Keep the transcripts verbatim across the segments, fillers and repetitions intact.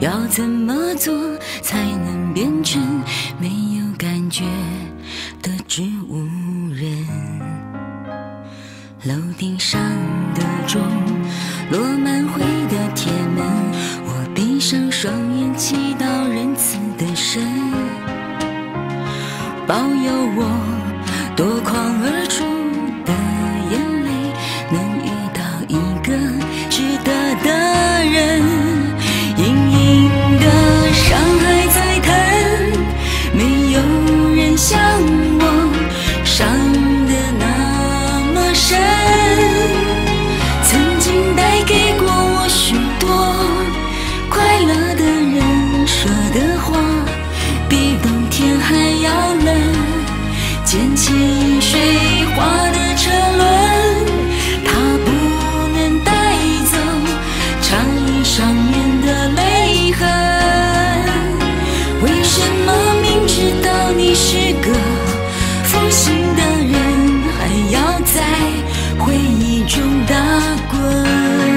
要怎么做才能变成没有感觉的植物人？楼顶上的钟落满灰的铁门，我闭上双眼，祈祷仁慈的神保佑我夺眶而出的眼泪，能遇到一个值得的人。隐隐的伤还在疼，没有人像我伤得那么深。曾经带给过我许多快乐的人说的话，比冬天还要冷。捡起饮水花的车轮，它不能带走差异上面的泪痕。为什么明知道你是个负心的人，还要在回忆中打滚？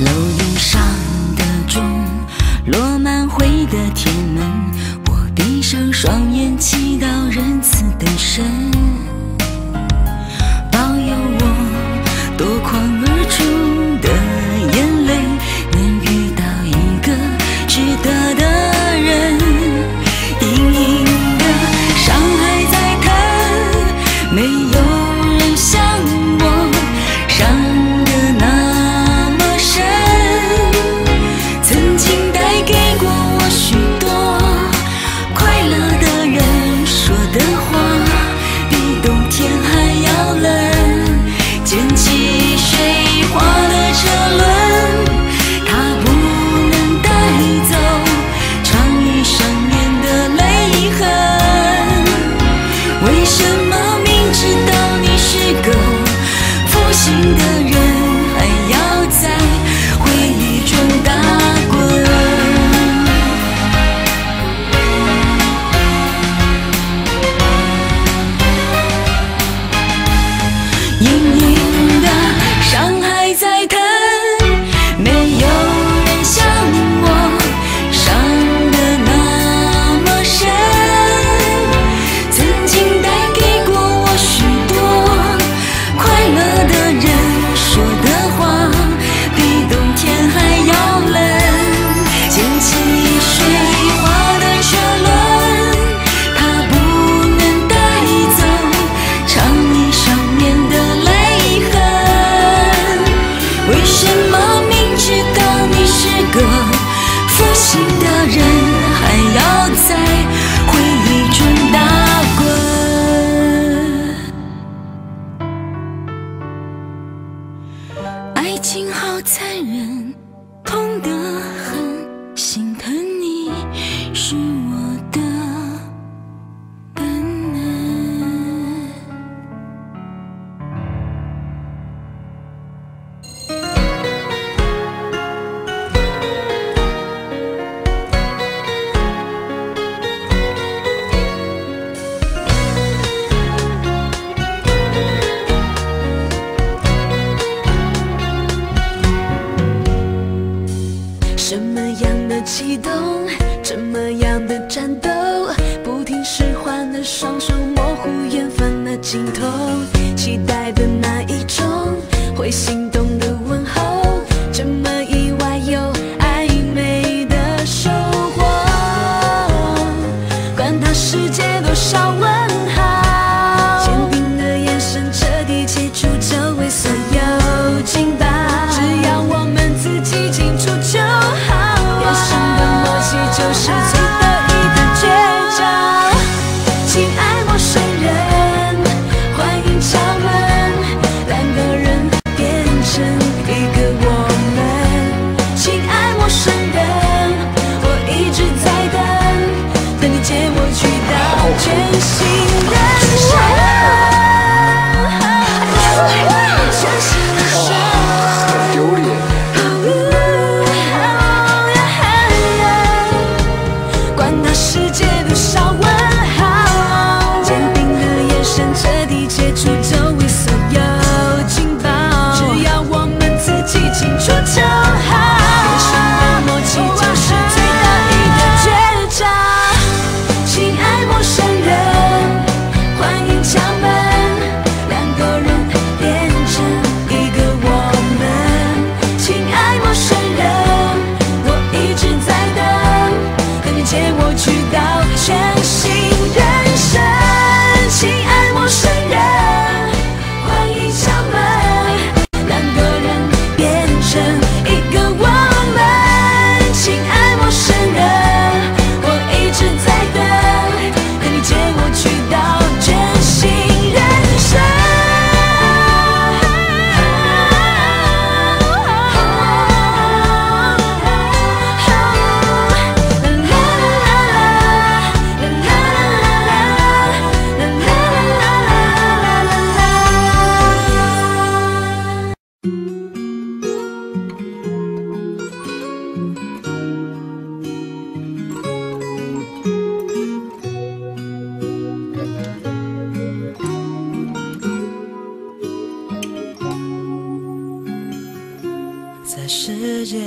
楼顶上的钟落满灰的铁门，我闭上双眼，祈祷仁慈的神保佑我夺眶而出的眼泪，能遇到一个值得的人。隐隐的伤还在疼，没有人像我伤。管他世界多少问号，坚定的眼神。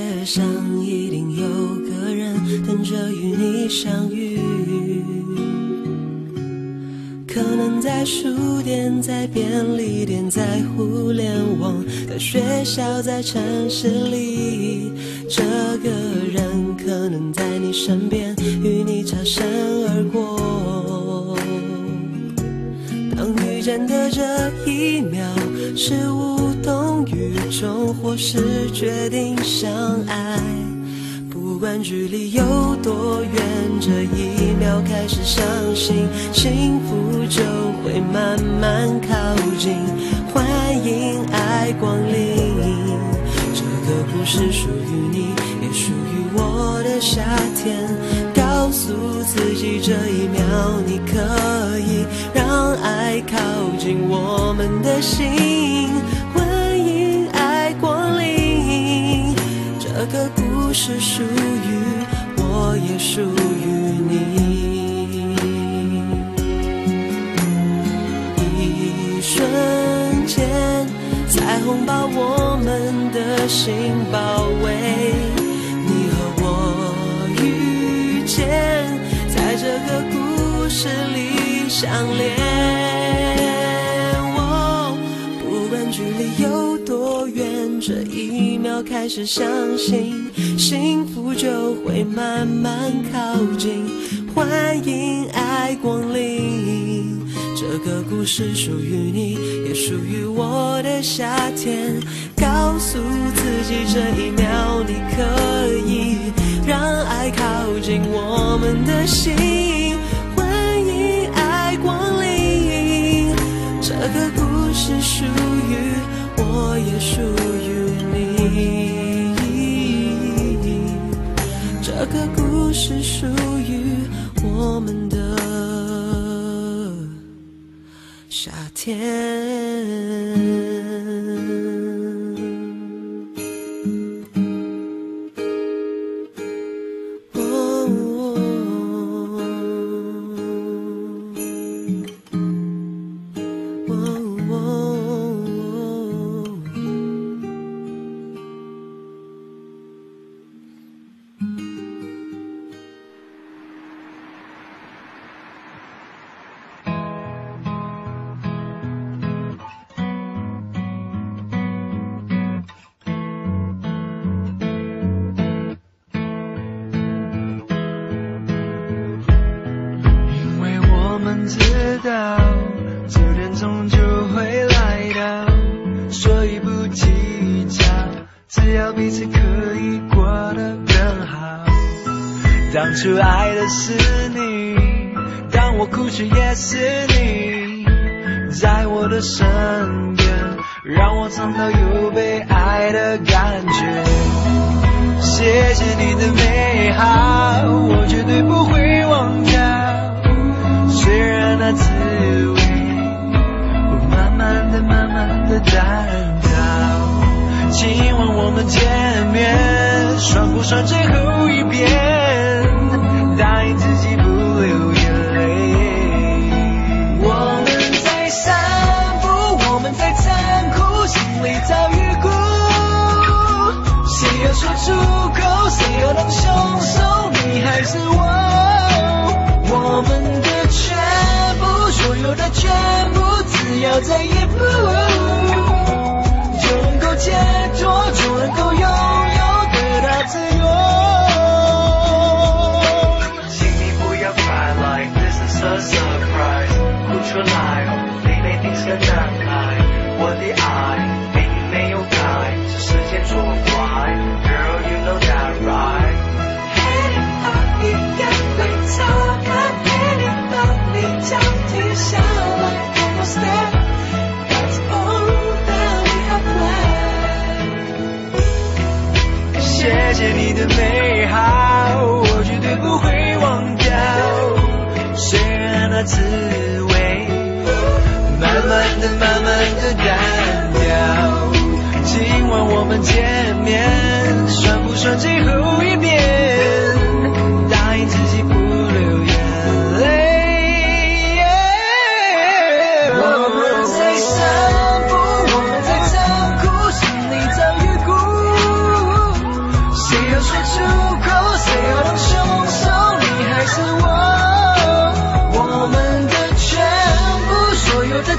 街上一定有个人等着与你相遇，可能在书店，在便利店，在互联网，在学校，在城市里，这个人可能在你身边，与你擦身而过。当遇见的这一秒是无动于衷，或是决定相爱，不管距离有多远，这一秒开始相信幸福就会慢慢靠近。欢迎爱光临，这个故事属于你，也属于我的夏天。告诉自己，这一秒你可以让爱靠近我们的心。欢迎爱光临，这个故事属于我，也属于你。一瞬间，彩虹把我们的心包围，在这个故事里相恋。哦，不管距离有多远，这一秒开始相信幸福就会慢慢靠近。欢迎爱光临，这个故事属于你，也属于我的夏天。告诉自己，这一秒你可以让爱靠近我们的心。欢迎爱光临，这个故事属于我，也属于你。这个故事属于我们的夏天。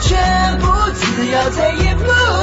全部，只要在一步。